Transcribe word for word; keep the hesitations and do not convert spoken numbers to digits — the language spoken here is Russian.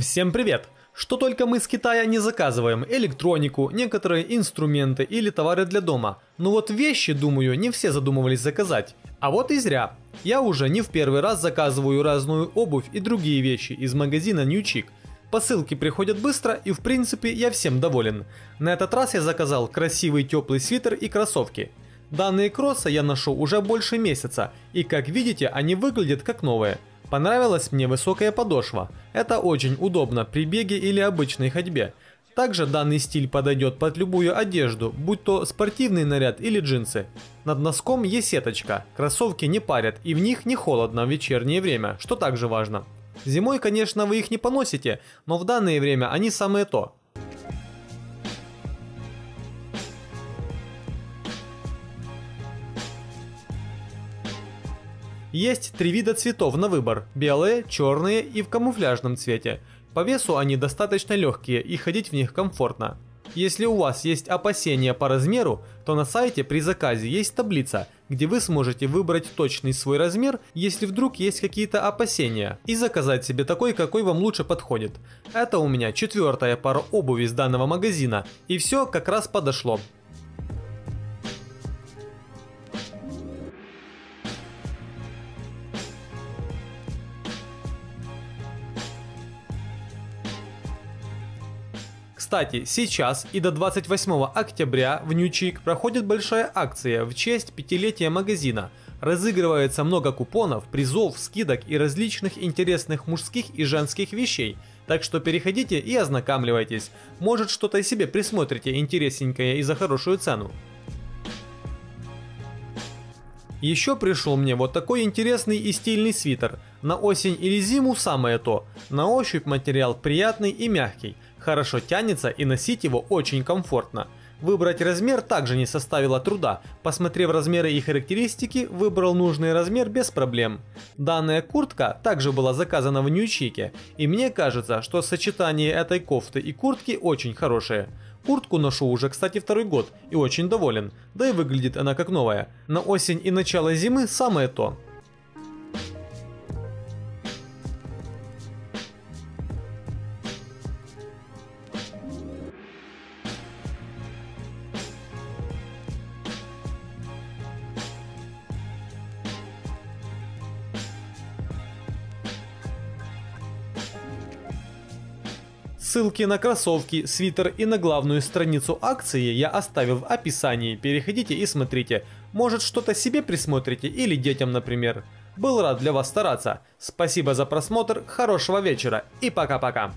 Всем привет! Что только мы с Китая не заказываем: электронику, некоторые инструменты или товары для дома. Но вот вещи, думаю, не все задумывались заказать. А вот и зря. Я уже не в первый раз заказываю разную обувь и другие вещи из магазина Newchic. Посылки приходят быстро, и в принципе я всем доволен. На этот раз я заказал красивый теплый свитер и кроссовки. Данные кроссы я ношу уже больше месяца, и как видите, они выглядят как новые. Понравилась мне высокая подошва, это очень удобно при беге или обычной ходьбе. Также данный стиль подойдет под любую одежду, будь то спортивный наряд или джинсы. Над носком есть сеточка, кроссовки не парят и в них не холодно в вечернее время, что также важно. Зимой, конечно, вы их не поносите, но в данное время они самое то. Есть три вида цветов на выбор: белые, черные и в камуфляжном цвете. По весу они достаточно легкие и ходить в них комфортно. Если у вас есть опасения по размеру, то на сайте при заказе есть таблица, где вы сможете выбрать точный свой размер, если вдруг есть какие-то опасения, и заказать себе такой, какой вам лучше подходит. Это у меня четвертая пара обуви с данного магазина, и все как раз подошло. Кстати, сейчас и до двадцать восьмого октября в Newchic проходит большая акция в честь пятилетия магазина. Разыгрывается много купонов, призов, скидок и различных интересных мужских и женских вещей. Так что переходите и ознакомливайтесь. Может, что-то себе присмотрите интересненькое и за хорошую цену. Еще пришел мне вот такой интересный и стильный свитер. На осень или зиму самое то. На ощупь материал приятный и мягкий. Хорошо тянется и носить его очень комфортно. Выбрать размер также не составило труда. Посмотрев размеры и характеристики, выбрал нужный размер без проблем. Данная куртка также была заказана в Newchic, и мне кажется, что сочетание этой кофты и куртки очень хорошее. Куртку ношу уже, кстати, второй год и очень доволен, да и выглядит она как новая. На осень и начало зимы самое то. Ссылки на кроссовки, свитер и на главную страницу акции я оставил в описании, переходите и смотрите. Может, что-то себе присмотрите или детям, например. Был рад для вас стараться. Спасибо за просмотр, хорошего вечера и пока-пока.